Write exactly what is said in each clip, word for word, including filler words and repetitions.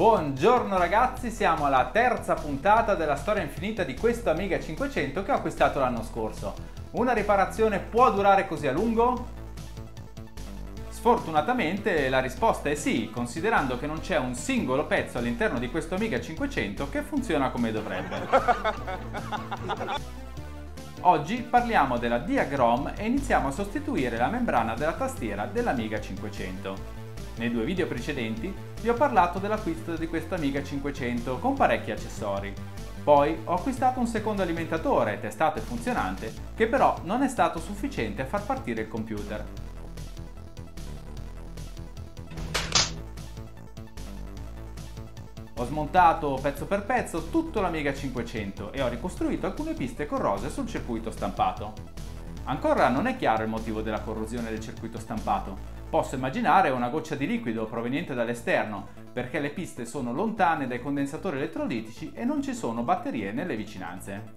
Buongiorno ragazzi, siamo alla terza puntata della storia infinita di questo Amiga cinquecento che ho acquistato l'anno scorso. Una riparazione può durare così a lungo? Sfortunatamente la risposta è sì, considerando che non c'è un singolo pezzo all'interno di questo Amiga cinquecento che funziona come dovrebbe. Oggi parliamo della DiagROM e iniziamo a sostituire la membrana della tastiera dell'Amiga cinquecento. Nei due video precedenti vi ho parlato dell'acquisto di questa Amiga cinquecento con parecchi accessori. Poi ho acquistato un secondo alimentatore, testato e funzionante, che però non è stato sufficiente a far partire il computer. Ho smontato pezzo per pezzo tutto l'Amiga cinquecento e ho ricostruito alcune piste corrose sul circuito stampato. Ancora non è chiaro il motivo della corrosione del circuito stampato. Posso immaginare una goccia di liquido proveniente dall'esterno, perché le piste sono lontane dai condensatori elettrolitici e non ci sono batterie nelle vicinanze.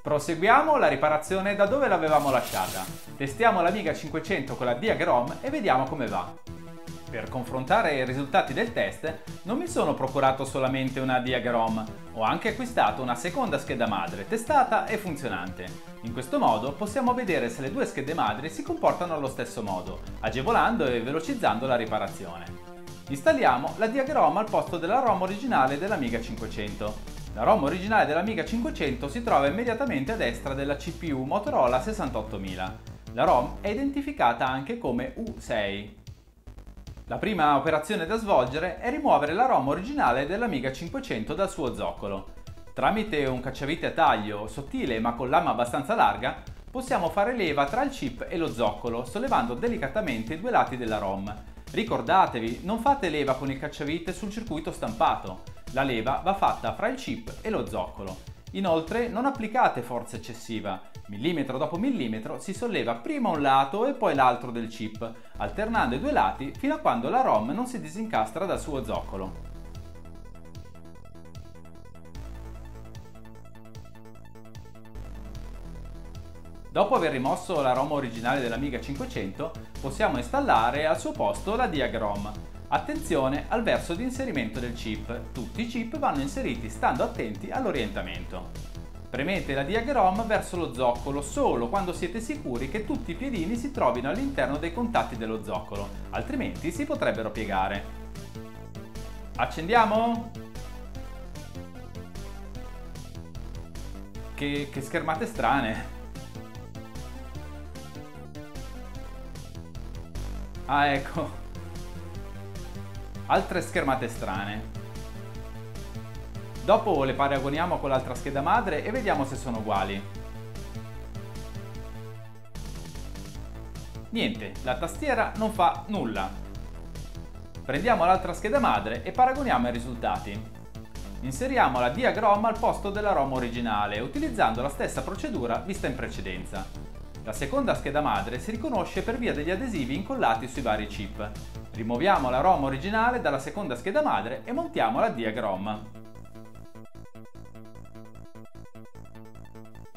Proseguiamo la riparazione da dove l'avevamo lasciata. Testiamo l'Amiga cinquecento con la DiagROM e vediamo come va. Per confrontare i risultati del test, non mi sono procurato solamente una DiagROM, ho anche acquistato una seconda scheda madre, testata e funzionante. In questo modo possiamo vedere se le due schede madri si comportano allo stesso modo, agevolando e velocizzando la riparazione. Installiamo la DiagROM al posto della ROM originale dell'Amiga cinquecento. La ROM originale dell'Amiga cinquecento si trova immediatamente a destra della C P U Motorola sessantottomila. La ROM è identificata anche come U sei. La prima operazione da svolgere è rimuovere la ROM originale dell'Amiga cinquecento dal suo zoccolo. Tramite un cacciavite a taglio, sottile ma con lama abbastanza larga, possiamo fare leva tra il chip e lo zoccolo, sollevando delicatamente i due lati della ROM. Ricordatevi, non fate leva con il cacciavite sul circuito stampato. La leva va fatta fra il chip e lo zoccolo. Inoltre, non applicate forza eccessiva. Millimetro dopo millimetro si solleva prima un lato e poi l'altro del chip, alternando i due lati fino a quando la ROM non si disincastra dal suo zoccolo. Dopo aver rimosso la ROM originale dell'Amiga cinquecento, possiamo installare al suo posto la DiagROM. Attenzione al verso di inserimento del chip, tutti i chip vanno inseriti stando attenti all'orientamento. Premete la DiagROM verso lo zoccolo solo quando siete sicuri che tutti i piedini si trovino all'interno dei contatti dello zoccolo, altrimenti si potrebbero piegare. Accendiamo? Che, che schermate strane! Ah, ecco, altre schermate strane. Dopo le paragoniamo con l'altra scheda madre e vediamo se sono uguali. Niente, la tastiera non fa nulla. Prendiamo l'altra scheda madre e paragoniamo i risultati. Inseriamo la DiagROM al posto della ROM originale, utilizzando la stessa procedura vista in precedenza. La seconda scheda madre si riconosce per via degli adesivi incollati sui vari chip. Rimuoviamo la ROM originale dalla seconda scheda madre e montiamo la DiagROM.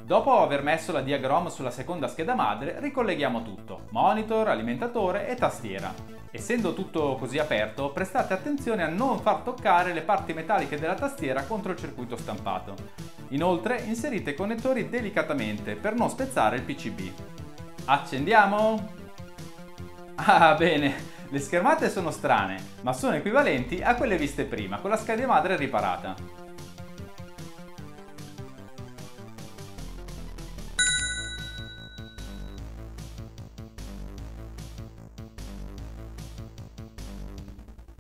Dopo aver messo la DiagROM sulla seconda scheda madre, ricolleghiamo tutto, monitor, alimentatore e tastiera. Essendo tutto così aperto, prestate attenzione a non far toccare le parti metalliche della tastiera contro il circuito stampato. Inoltre inserite i connettori delicatamente per non spezzare il P C B. Accendiamo? Ah bene, le schermate sono strane, ma sono equivalenti a quelle viste prima con la scheda madre riparata.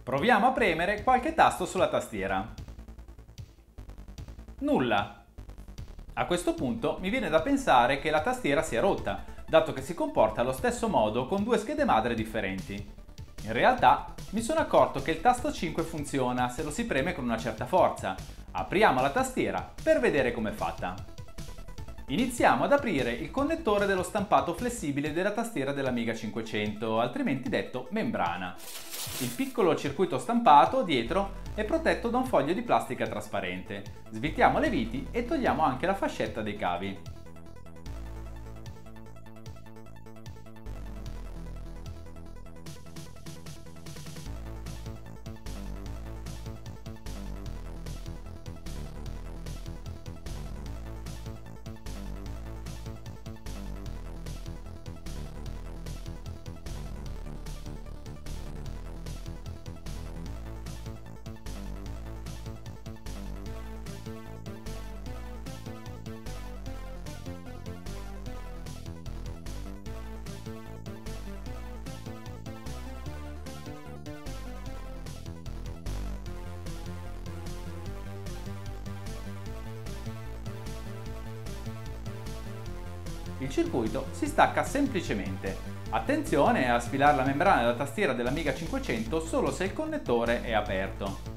Proviamo a premere qualche tasto sulla tastiera. Nulla! A questo punto mi viene da pensare che la tastiera sia rotta, dato che si comporta allo stesso modo con due schede madre differenti. In realtà mi sono accorto che il tasto cinque funziona se lo si preme con una certa forza. Apriamo la tastiera per vedere com'è fatta. Iniziamo ad aprire il connettore dello stampato flessibile della tastiera dell'Amiga cinquecento, altrimenti detto membrana. Il piccolo circuito stampato dietro è protetto da un foglio di plastica trasparente. Svitiamo le viti e togliamo anche la fascetta dei cavi. il circuito si stacca semplicemente. Attenzione a sfilare la membrana della tastiera dell'Amiga cinquecento solo se il connettore è aperto.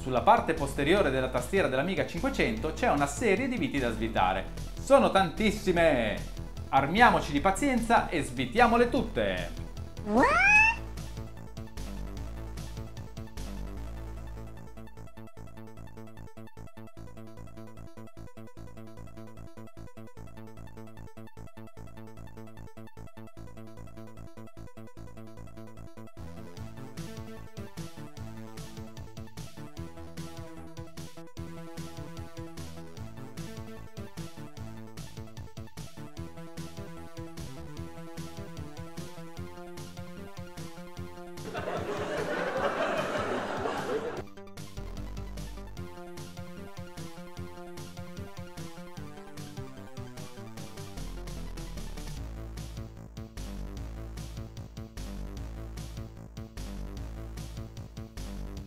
Sulla parte posteriore della tastiera dell'Amiga cinquecento c'è una serie di viti da svitare. Sono tantissime! Armiamoci di pazienza e svitiamole tutte!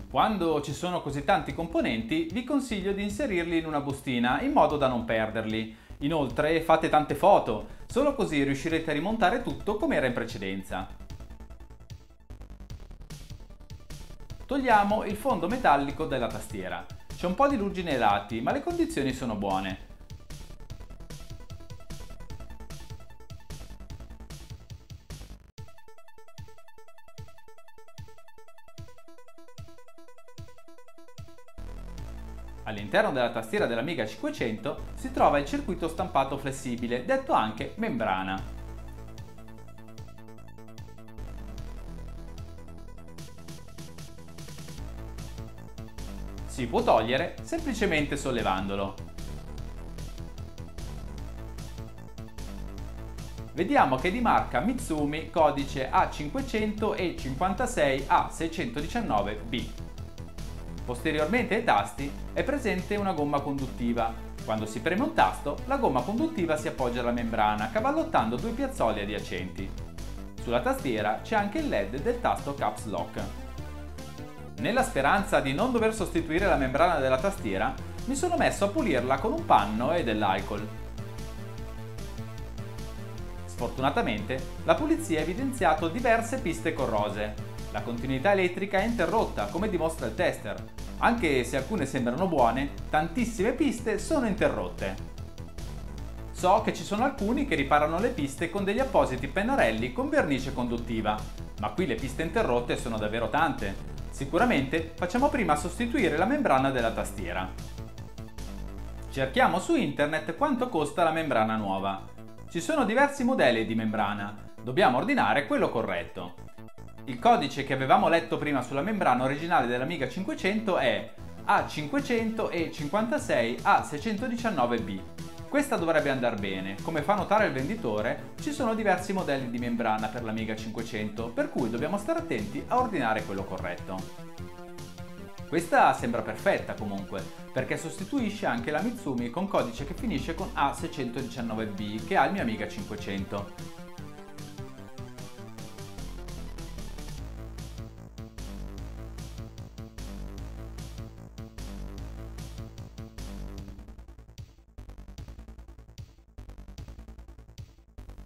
Quando ci sono così tanti componenti, vi consiglio di inserirli in una bustina in modo da non perderli. Inoltre fate tante foto, solo così riuscirete a rimontare tutto come era in precedenza. Togliamo il fondo metallico della tastiera. C'è un po' di ruggine ai lati, ma le condizioni sono buone. All'interno della tastiera dell'Amiga cinquecento si trova il circuito stampato flessibile, detto anche membrana. Si può togliere semplicemente sollevandolo. Vediamo che è di marca Mitsumi, codice A cinquecento E cinquantasei A seicentodiciannove B. Posteriormente ai tasti è presente una gomma conduttiva. Quando si preme un tasto, la gomma conduttiva si appoggia alla membrana, cavallottando due piazzoli adiacenti. Sulla tastiera c'è anche il L E D del tasto Caps Lock. Nella speranza di non dover sostituire la membrana della tastiera, mi sono messo a pulirla con un panno e dell'alcol. Sfortunatamente, la pulizia ha evidenziato diverse piste corrose. La continuità elettrica è interrotta, come dimostra il tester. Anche se alcune sembrano buone, tantissime piste sono interrotte. So che ci sono alcuni che riparano le piste con degli appositi pennarelli con vernice conduttiva, ma qui le piste interrotte sono davvero tante. Sicuramente facciamo prima a sostituire la membrana della tastiera. Cerchiamo su internet quanto costa la membrana nuova. Ci sono diversi modelli di membrana, dobbiamo ordinare quello corretto. Il codice che avevamo letto prima sulla membrana originale dell'Amiga cinquecento è A cinquecento E cinquantasei A seicentodiciannove B. Questa dovrebbe andare bene. Come fa notare il venditore, ci sono diversi modelli di membrana per l'Amiga cinquecento, per cui dobbiamo stare attenti a ordinare quello corretto. Questa sembra perfetta comunque, perché sostituisce anche la Mitsumi con codice che finisce con A seicentodiciannove B che ha il mio Amiga cinquecento.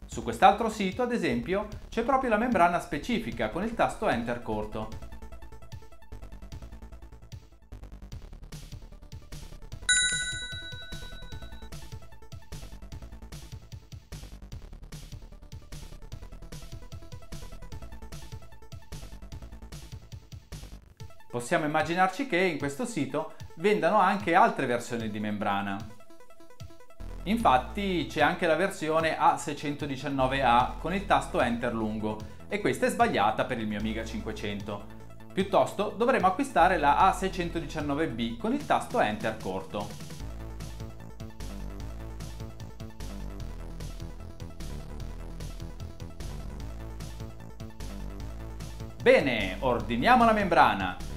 Su quest'altro sito, ad esempio, c'è proprio la membrana specifica con il tasto Enter corto. Possiamo immaginarci che in questo sito vendano anche altre versioni di membrana. Infatti c'è anche la versione A seicentodiciannove A con il tasto Enter lungo, e questa è sbagliata per il mio Amiga cinquecento. Piuttosto dovremo acquistare la A seicentodiciannove B con il tasto Enter corto. Bene, ordiniamo la membrana.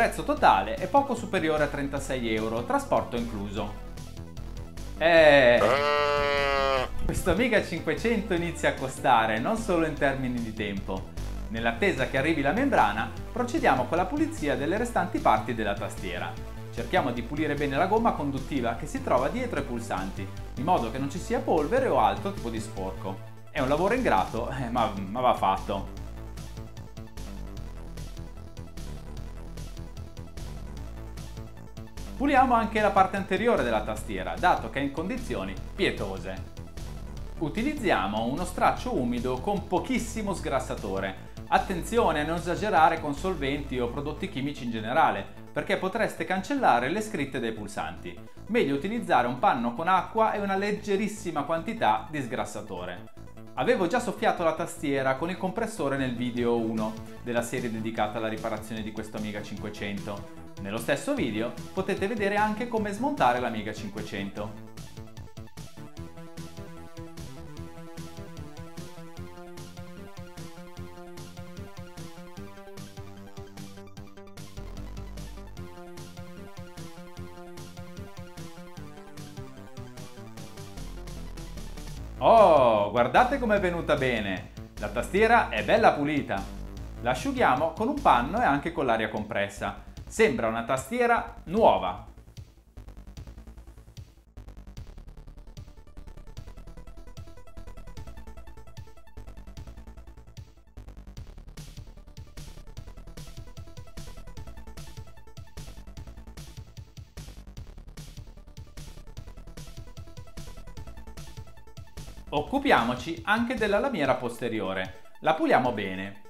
Il prezzo totale è poco superiore a trentasei euro, trasporto incluso. Eh, questo Amiga cinquecento inizia a costare, non solo in termini di tempo. Nell'attesa che arrivi la membrana, procediamo con la pulizia delle restanti parti della tastiera. Cerchiamo di pulire bene la gomma conduttiva che si trova dietro ai pulsanti, in modo che non ci sia polvere o altro tipo di sporco. È un lavoro ingrato, eh, ma, ma va fatto. Puliamo anche la parte anteriore della tastiera, dato che è in condizioni pietose. Utilizziamo uno straccio umido con pochissimo sgrassatore. Attenzione a non esagerare con solventi o prodotti chimici in generale, perché potreste cancellare le scritte dei pulsanti. Meglio utilizzare un panno con acqua e una leggerissima quantità di sgrassatore. Avevo già soffiato la tastiera con il compressore nel video uno della serie dedicata alla riparazione di questo Amiga cinquecento. Nello stesso video potete vedere anche come smontare l'Amiga cinquecento. Oh, guardate com'è venuta bene! La tastiera è bella pulita. La asciughiamo con un panno e anche con l'aria compressa. Sembra una tastiera nuova. Occupiamoci anche della lamiera posteriore. La puliamo bene.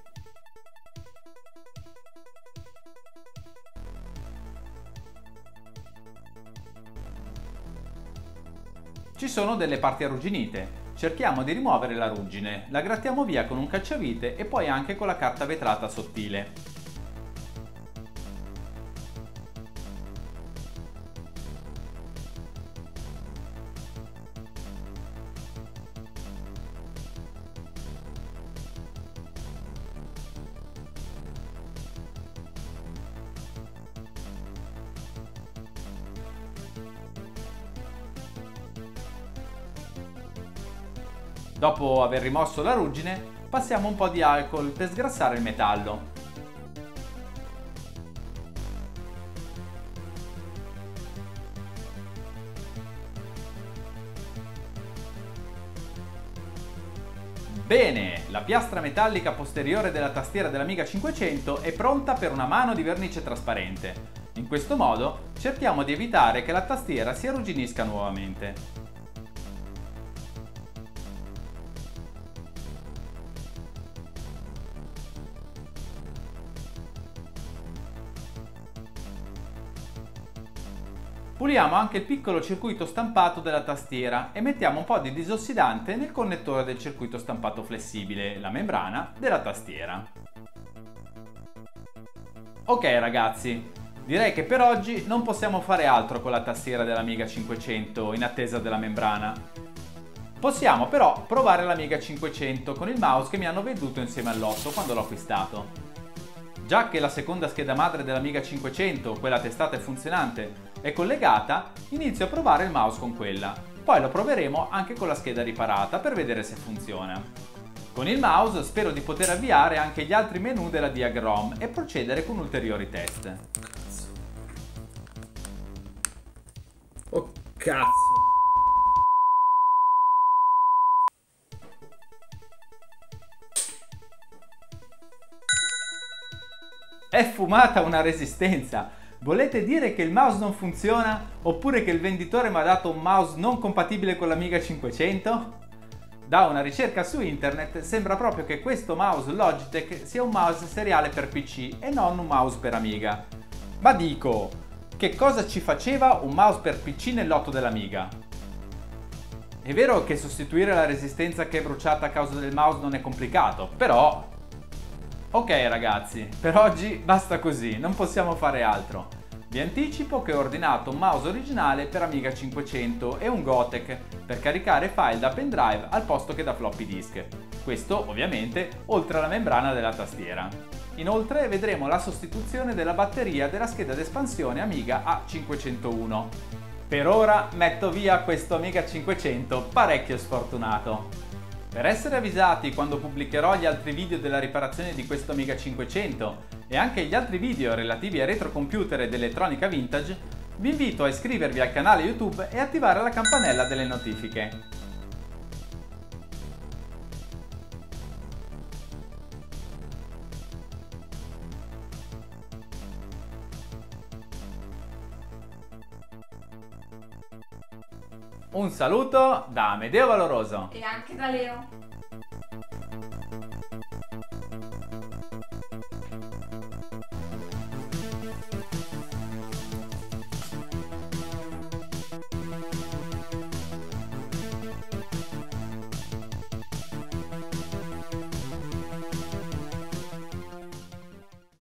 Ci sono delle parti arrugginite. Cerchiamo di rimuovere la ruggine, la grattiamo via con un cacciavite e poi anche con la carta vetrata sottile. Dopo aver rimosso la ruggine, passiamo un po' di alcol per sgrassare il metallo. Bene, la piastra metallica posteriore della tastiera dell'Amiga cinquecento è pronta per una mano di vernice trasparente. In questo modo cerchiamo di evitare che la tastiera si arrugginisca nuovamente. Puliamo anche il piccolo circuito stampato della tastiera e mettiamo un po' di disossidante nel connettore del circuito stampato flessibile, la membrana della tastiera. Ok ragazzi, direi che per oggi non possiamo fare altro con la tastiera dell'Amiga cinquecento in attesa della membrana. Possiamo però provare l'Amiga cinquecento con il mouse che mi hanno venduto insieme all'otto quando l'ho acquistato. Già che la seconda scheda madre dell'Amiga cinquecento, quella testata e funzionante, è collegata, inizio a provare il mouse con quella. Poi lo proveremo anche con la scheda riparata per vedere se funziona. Con il mouse spero di poter avviare anche gli altri menu della DiagROM e procedere con ulteriori test. Cazzo. Oh cazzo. È fumata una resistenza! Volete dire che il mouse non funziona? Oppure che il venditore mi ha dato un mouse non compatibile con l'Amiga cinquecento? Da una ricerca su internet sembra proprio che questo mouse Logitech sia un mouse seriale per P C e non un mouse per Amiga. Ma dico, che cosa ci faceva un mouse per P C nell'otto dell'Amiga? È vero che sostituire la resistenza che è bruciata a causa del mouse non è complicato, però... Ok ragazzi, per oggi basta così, non possiamo fare altro. Vi anticipo che ho ordinato un mouse originale per Amiga cinquecento e un Gotek per caricare file da pendrive al posto che da floppy disk. Questo ovviamente oltre alla membrana della tastiera. Inoltre vedremo la sostituzione della batteria della scheda d'espansione Amiga A cinquecentouno. Per ora metto via questo Amiga cinquecento parecchio sfortunato. Per essere avvisati quando pubblicherò gli altri video della riparazione di questo Amiga cinquecento e anche gli altri video relativi a retrocomputer ed elettronica vintage, vi invito a iscrivervi al canale YouTube e attivare la campanella delle notifiche. Un saluto da Amedeo Valoroso e anche da Leo.